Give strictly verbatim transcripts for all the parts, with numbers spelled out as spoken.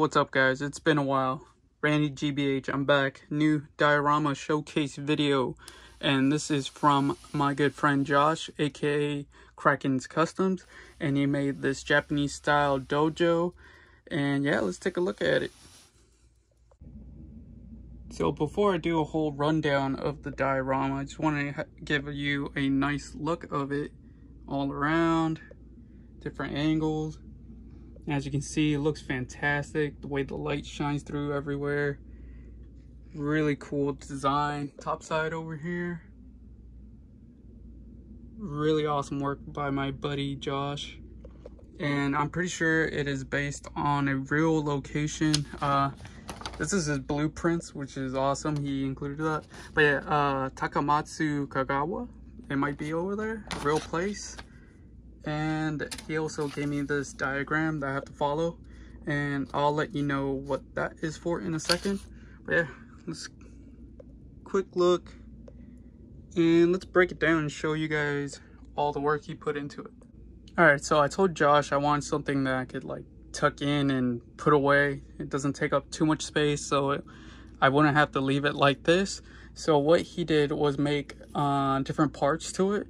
what's up, guys? It's been a while. Randy G B H, I'm back. New diorama showcase video, and this is from my good friend Josh, aka Kraken's Customs, and he made this Japanese style dojo. And yeah, let's take a look at it. So before I do a whole rundown of the diorama, I just want to give you a nice look of it all around, different angles. As you can see, it looks fantastic. The way the light shines through everywhere. Really cool design. Top side over here. Really awesome work by my buddy Josh. And I'm pretty sure it is based on a real location. Uh, this is his blueprints, which is awesome. He included that. But yeah, uh, Takamatsu Kagawa. It might be over there. Real place. And he also gave me this diagram that I have to follow, and I'll let you know what that is for in a second. But yeah, let's quick look and let's break it down and show you guys all the work he put into it. All right, so I told Josh I wanted something that I could like tuck in and put away. It doesn't take up too much space, so it, I wouldn't have to leave it like this. So what he did was make uh, different parts to it.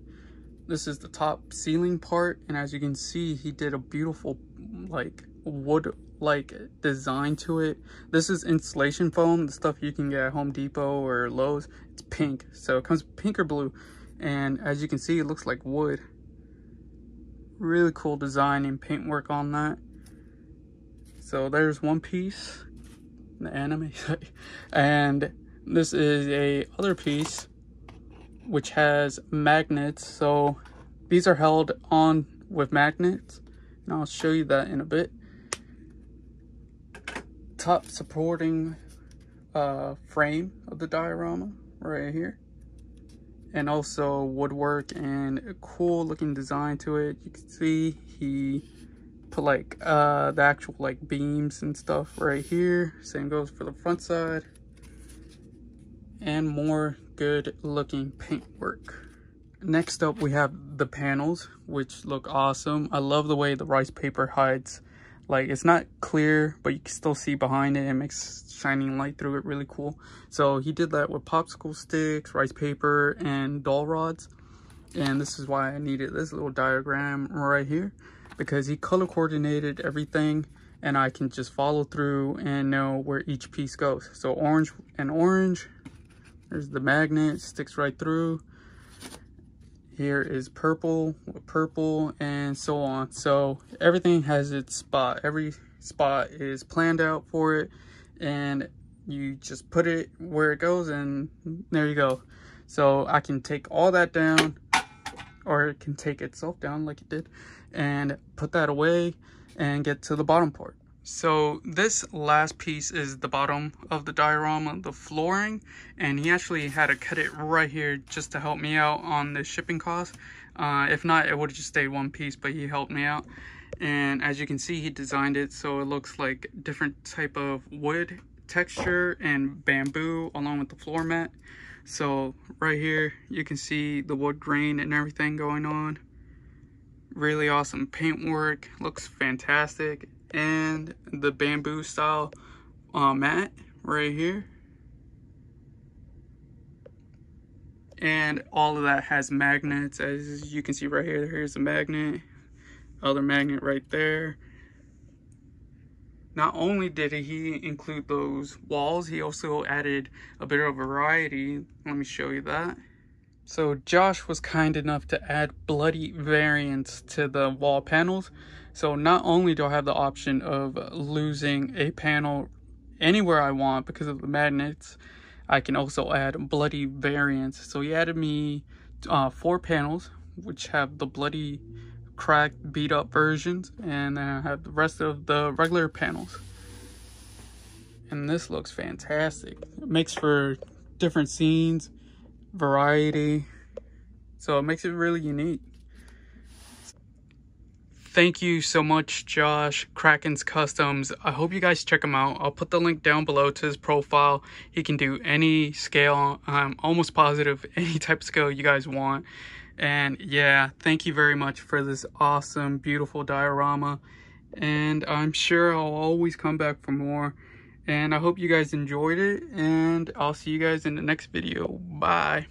This is the top ceiling part, and as you can see, he did a beautiful like wood like design to it. This is insulation foam, the stuff you can get at Home Depot or Lowe's. It's pink, so it comes pink or blue, and as you can see, it looks like wood. Really cool design and paintwork on that. So there's one piece, the anime, and this is a other piece which has magnets. So these are held on with magnets, and I'll show you that in a bit. Top supporting uh, frame of the diorama right here, and also woodwork and a cool looking design to it. You can see he put like uh, the actual like beams and stuff right here. Same goes for the front side, and more good looking paintwork. Next up, we have the panels, which look awesome. I love the way the rice paper hides. Like, it's not clear, but you can still see behind it. It makes shining light through it. Really cool. So he did that with popsicle sticks, rice paper, and doll rods. And this is why I needed this little diagram right here, because he color coordinated everything, and I can just follow through and know where each piece goes. So orange and orange. There's the magnet, sticks right through. Here is purple, purple, and so on. So everything has its spot. Every spot is planned out for it, and you just put it where it goes, and there you go. So I can take all that down, or it can take itself down like it did, and put that away and get to the bottom part. So this last piece is the bottom of the diorama, the flooring, and he actually had to cut it right here just to help me out on the shipping cost. Uh, if not, it would have just stayed one piece, but he helped me out. And as you can see, he designed it so it looks like different type of wood texture and bamboo along with the floor mat. So right here, you can see the wood grain and everything going on. Really awesome paintwork, looks fantastic. And the bamboo style uh, mat right here, and all of that has magnets, as you can see right here. Here's a magnet, other magnet right there. Not only did he include those walls, he also added a bit of variety. Let me show you that. So Josh was kind enough to add bloody variants to the wall panels. So not only do I have the option of losing a panel anywhere I want because of the magnets, I can also add bloody variants. So he added me uh, four panels, which have the bloody, cracked, beat up versions. And then I have the rest of the regular panels. And this looks fantastic. It makes for different scenes, variety. So it makes it really unique. Thank you so much, Josh, Kraken's Customs. I hope you guys check him out. I'll put the link down below to his profile. He can do any scale. I'm almost positive any type of scale you guys want. And yeah, thank you very much for this awesome, beautiful diorama. and I'm sure I'll always come back for more. And I hope you guys enjoyed it, and I'll see you guys in the next video. Bye.